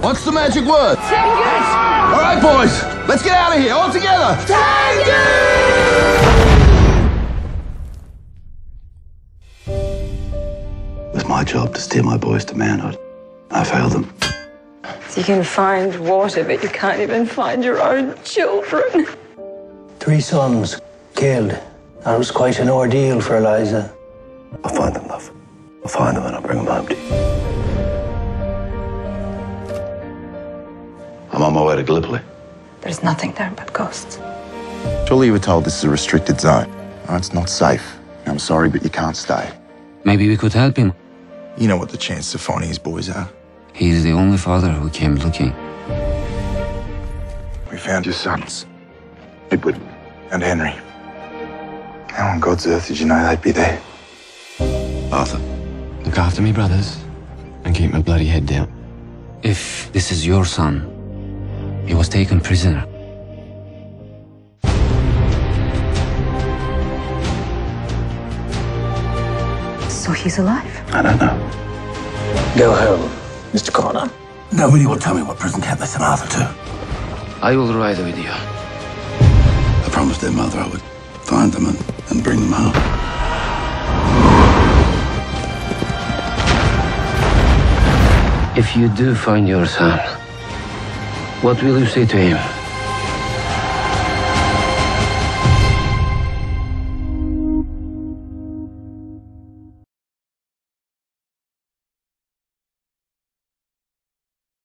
What's the magic word? Tengus! All right, boys, let's get out of here, all together! Tengus! It was my job to steer my boys to manhood. I failed them. So you can find water, but you can't even find your own children. 3 sons killed. That was quite an ordeal for Eliza. I'll find them, love. I'll find them and I'll bring them home to you. I'm on my way to Gallipoli. There's nothing there but ghosts. Surely you were told this is a restricted zone. Oh, it's not safe. I'm sorry, but you can't stay. Maybe we could help him. You know what the chances of finding his boys are? He's the only father who came looking. We found your sons, Edward and Henry. How on God's earth did you know they'd be there? Arthur, look after me, brothers, and keep my bloody head down. If this is your son, he was taken prisoner. So he's alive? I don't know. Go home, Mr. Connor. Nobody will tell me what prison camp they sent Arthur to. I will ride with you. I promised their mother I would find them and bring them home. If you do find your son, what will you say to him?